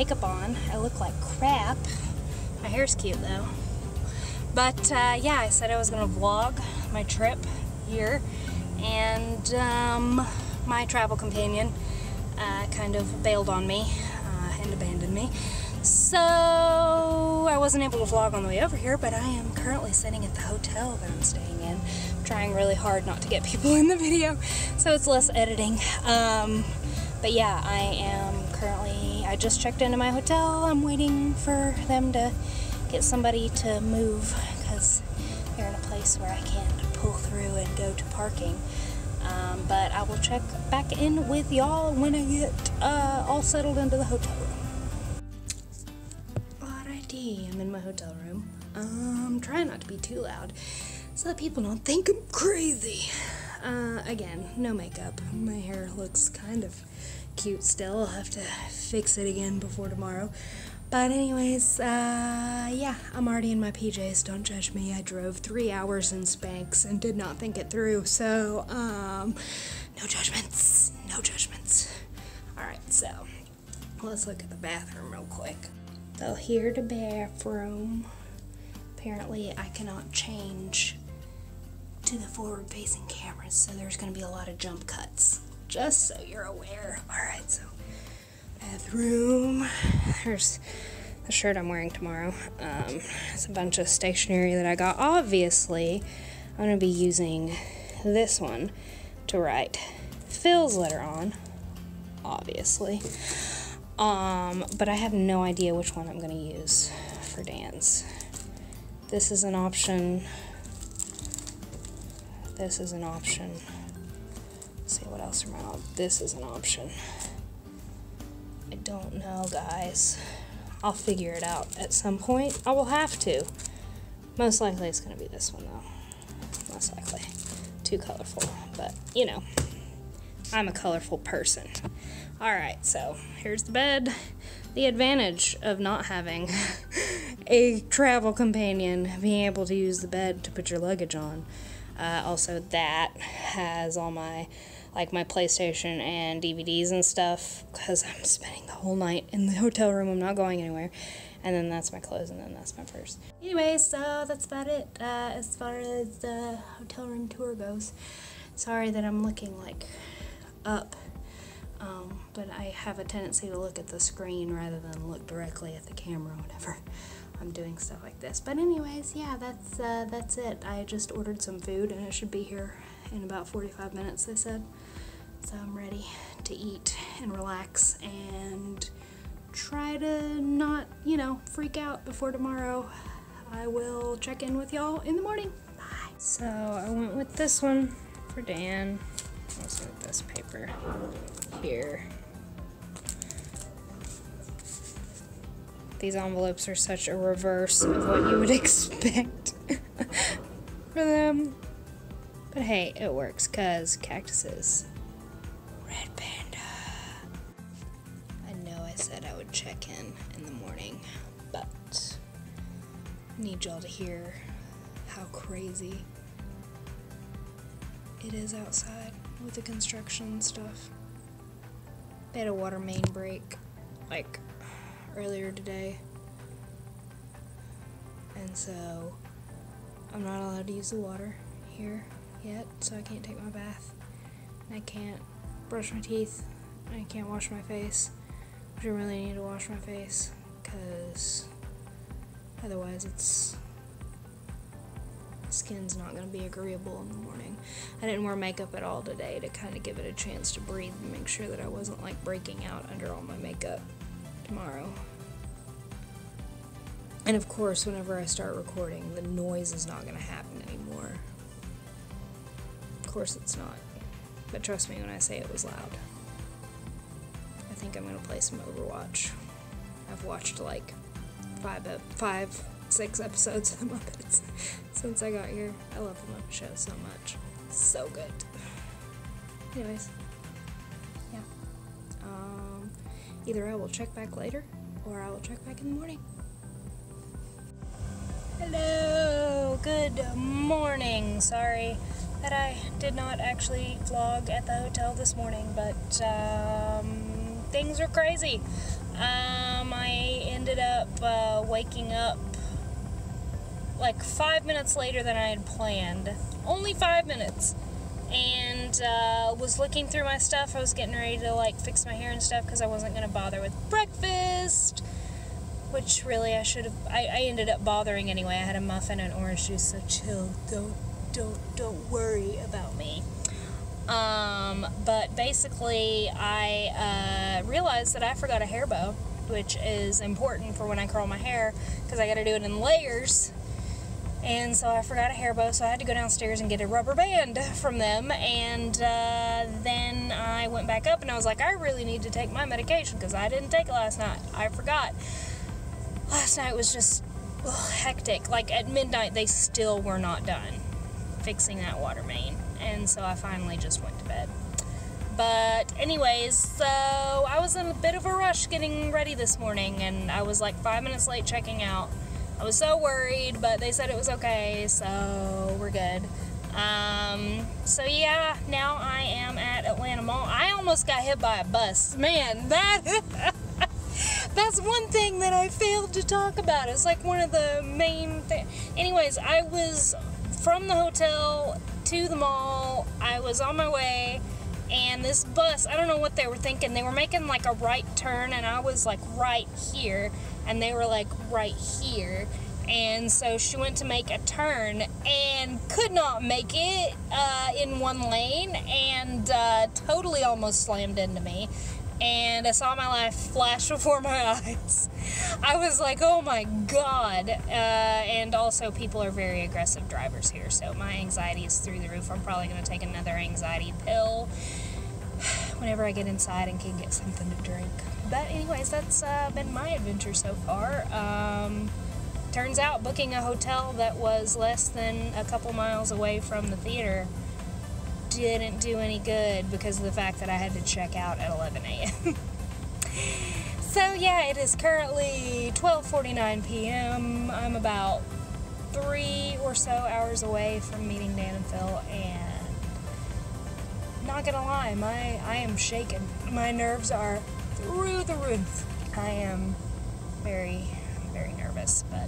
makeup on. I look like crap. My hair's cute though. But yeah, I said I was gonna vlog my trip here, and my travel companion kind of bailed on me and abandoned me. So I wasn't able to vlog on the way over here, but I am currently sitting at the hotel that I'm staying in. I'm trying really hard not to get people in the video, so it's less editing. But yeah, I am currently, I just checked into my hotel. I'm waiting for them to get somebody to move, because they're in a place where I can't pull through and go to parking. But I will check back in with y'all when I get all settled into the hotel room. Alrighty, I'm in my hotel room. I'm trying not to be too loud so that people don't think I'm crazy. Again, no makeup. My hair looks kind of cute still. I'll have to fix it again before tomorrow. But anyways, yeah, I'm already in my PJs, don't judge me. I drove 3 hours in Spanx and did not think it through, so, no judgments, no judgments. Alright, so, let's look at the bathroom real quick. So, here's the bathroom. Apparently, I cannot change to the forward-facing cameras, so there's gonna be a lot of jump cuts, just so you're aware. Alright, so, bathroom. There's the shirt I'm wearing tomorrow. It's a bunch of stationery that I got. Obviously, I'm gonna be using this one to write Phil's letter on, obviously. But I have no idea which one I'm gonna use for Dan's. This is an option. This is an option. Let's see what else around. This is an option. I don't know, guys. I'll figure it out at some point. I will have to. Most likely it's going to be this one, though. Most likely. Too colorful. But, you know, I'm a colorful person. Alright, so here's the bed. The advantage of not having a travel companion, being able to use the bed to put your luggage on. Also, that has all my... like my PlayStation and DVDs and stuff, because I'm spending the whole night in the hotel room. I'm not going anywhere. And then that's my clothes, and then that's my purse. Anyway, so that's about it as far as the hotel room tour goes. Sorry that I'm looking like up, but I have a tendency to look at the screen rather than look directly at the camera whenever I'm doing stuff like this. But anyways, yeah, that's it. I just ordered some food and it should be here in about 45 minutes, they said. So I'm ready to eat and relax and try to not, you know, freak out before tomorrow. I will check in with y'all in the morning. Bye. So I went with this one for Dan. Also with this paper here. These envelopes are such a reverse of what you would expect for them. But hey, it works, because cactuses. Red Panda. I know I said I would check in the morning, but I need y'all to hear how crazy it is outside with the construction stuff. They had a water main break, like, earlier today. And so, I'm not allowed to use the water here yet, so I can't take my bath, and I can't brush my teeth, and I can't wash my face, which I really need to wash my face, because otherwise it's, skin's not going to be agreeable in the morning. I didn't wear makeup at all today to kind of give it a chance to breathe and make sure that I wasn't like breaking out under all my makeup tomorrow. And of course, whenever I start recording, the noise is not going to happen anymore. Of course it's not, but trust me when I say it was loud. I think I'm gonna play some Overwatch. I've watched like five, six episodes of The Muppets since I got here. I love The Muppet Show so much. So good. Anyways, yeah. Either I will check back later, or I will check back in the morning. Hello, good morning. Sorry that I did not actually vlog at the hotel this morning, but things were crazy. ended up waking up like 5 minutes later than I had planned. Only 5 minutes. And was looking through my stuff. I was getting ready to like fix my hair and stuff because I wasn't going to bother with breakfast. Which really I should have. I ended up bothering anyway. I had a muffin and orange juice, so chill. Don't worry about me. But basically I realized that I forgot a hair bow, which is important for when I curl my hair because I got to do it in layers. And so I forgot a hair bow, so I had to go downstairs and get a rubber band from them. And then I went back up and I was like, I really need to take my medication because I didn't take it last night. I forgot. Last night was just hectic. Like at midnight, they still were not done fixing that water main. And so I finally just went to bed. But anyways, so I was in a bit of a rush getting ready this morning, and I was like 5 minutes late checking out. I was so worried, but they said it was okay, so we're good. So yeah, now I am at Atlanta Mall. I almost got hit by a bus. Man, that's one thing that I failed to talk about. It's like one of the main things. Anyways, I was from the hotel to the mall. I was on my way, and this bus, I don't know what they were thinking. They were making like a right turn, and I was like right here, and they were like right here. And so she went to make a turn and could not make it in one lane, and totally almost slammed into me. And I saw my life flash before my eyes. I was like, oh my God. And also people are very aggressive drivers here, so my anxiety is through the roof. I'm probably gonna take another anxiety pill whenever I get inside and can get something to drink. But anyways, that's been my adventure so far. Turns out booking a hotel that was less than a couple miles away from the theater didn't do any good because of the fact that I had to check out at 11 a.m. So yeah, it is currently 12:49 p.m. I'm about 3 or so hours away from meeting Dan and Phil, and not gonna lie, I am shaken. My nerves are through the roof. I am very, very nervous, but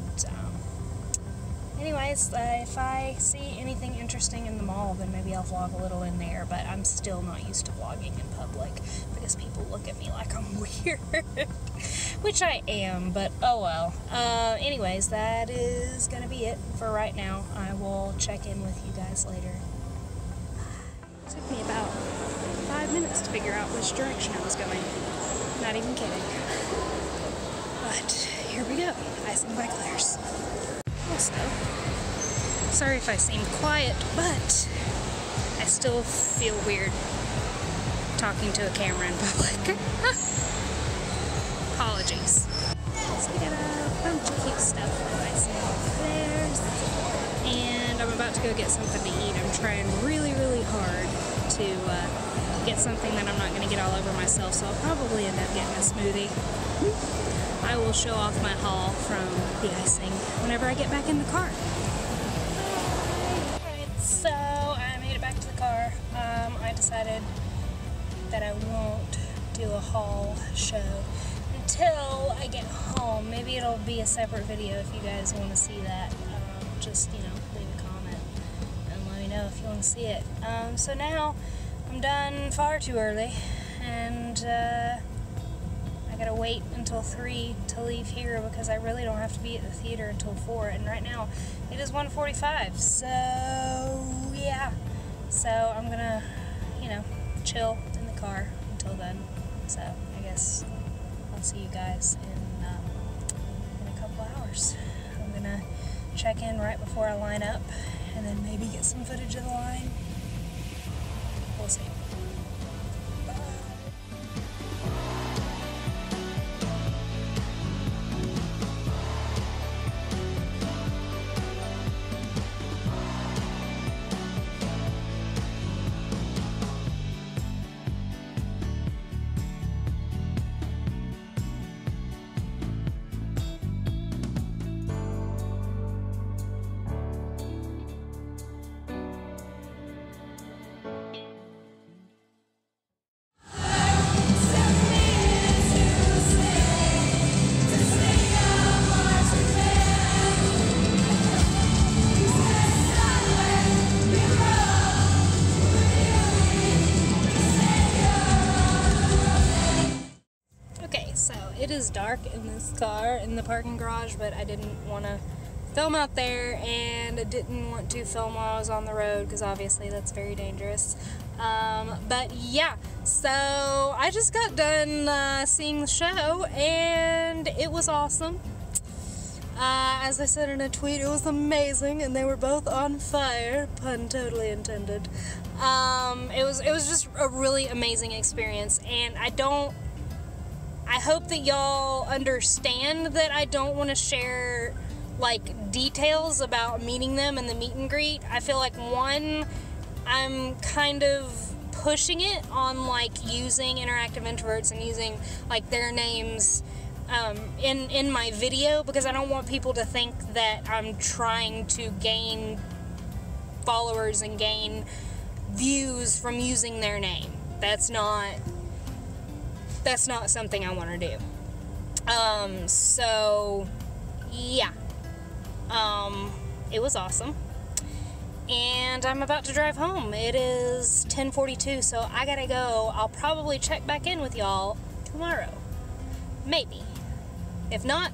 anyways, if I see anything interesting in the mall, then maybe I'll vlog a little in there, but I'm still not used to vlogging in public because people look at me like I'm weird, which I am, but oh well. Anyways, that is gonna be it for right now. I will check in with you guys later. It took me about 5 minutes to figure out which direction I was going. Not even kidding. But here we go, Icing by Claire's. Also, sorry if I seem quiet, but I still feel weird talking to a camera in public. Apologies. So we got a bunch of cute stuff from Icing and Claire's, and I'm about to go get something to eat. I'm trying really, really hard to get something that I'm not going to get all over myself, so I'll probably end up getting a smoothie. I will show off my haul from the icing whenever I get back in the car. Alright, so I made it back to the car. I decided that I won't do a haul show until I get home. Maybe it'll be a separate video if you guys want to see that. Just, leave a comment and let me know if you want to see it. So now I'm done far too early, and I gotta wait until 3 to leave here because I really don't have to be at the theater until 4, and right now it is 1:45, so yeah. So I'm gonna, chill in the car until then. So I guess I'll see you guys in a couple hours. I'm gonna check in right before I line up and then maybe get some footage of the line. We'll see. dark in this car in the parking garage, but I didn't want to film out there, and I didn't want to film while I was on the road because obviously that's very dangerous. But yeah, so I just got done seeing the show, and it was awesome. As I said in a tweet, it was amazing, and they were both on fire, pun totally intended. It was just a really amazing experience, and I hope that y'all understand that I don't want to share like details about meeting them and the meet and greet. I feel like, one, I'm kind of pushing it on like using Interactive Introverts and using like their names in my video, because I don't want people to think that I'm trying to gain followers and gain views from using their name. That's not something I want to do. So yeah, it was awesome, and I'm about to drive home. It is 10:42, so I gotta go. I'll probably check back in with y'all tomorrow, maybe. If not,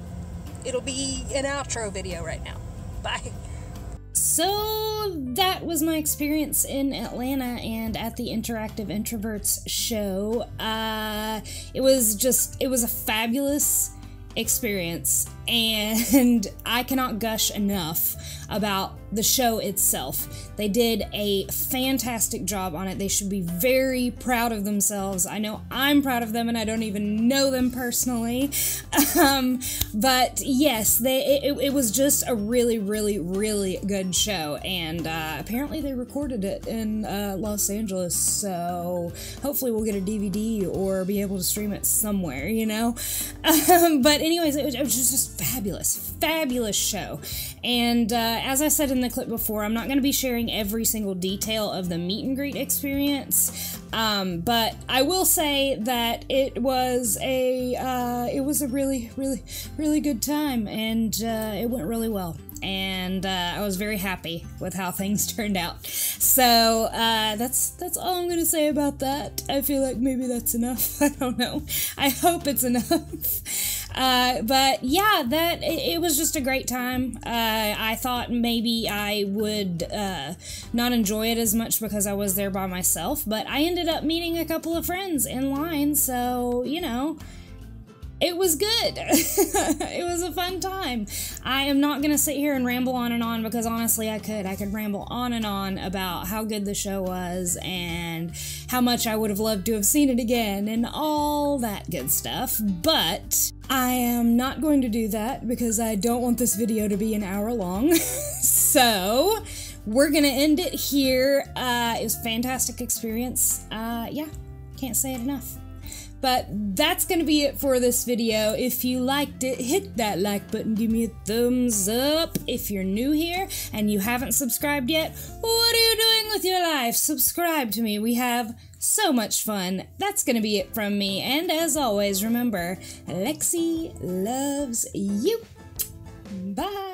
it'll be an outro video right now. Bye. So that was my experience in Atlanta and at the Interactive Introverts show. It was a fabulous experience, and I cannot gush enough about the show itself. They did a fantastic job on it. They should be very proud of themselves. I know I'm proud of them, and I don't even know them personally. But yes, it was just a really, really, really good show, and apparently they recorded it in Los Angeles, so hopefully we'll get a DVD or be able to stream it somewhere, you know? But anyways, it was just fabulous, fabulous show. And as I said in the clip before, I'm not going to be sharing every single detail of the meet and greet experience, but I will say that it was a really, really, really good time, and it went really well. And I was very happy with how things turned out. So that's all I'm gonna say about that. I feel like maybe that's enough. I don't know. I hope it's enough. But yeah, it was just a great time. I thought maybe I would not enjoy it as much because I was there by myself, but I ended up meeting a couple of friends in line. So you know, it was good. It was a fun time. I am not going to sit here and ramble on and on, because honestly I could. I could ramble on and on about how good the show was and how much I would have loved to have seen it again and all that good stuff, but I am not going to do that because I don't want this video to be an hour long. So we're going to end it here. It was a fantastic experience. Yeah, can't say it enough. But that's going to be it for this video. If you liked it, hit that like button, give me a thumbs up. If you're new here and you haven't subscribed yet, what are you doing with your life? Subscribe to me. We have so much fun. That's going to be it from me. And as always, remember, Alexi loves you. Bye.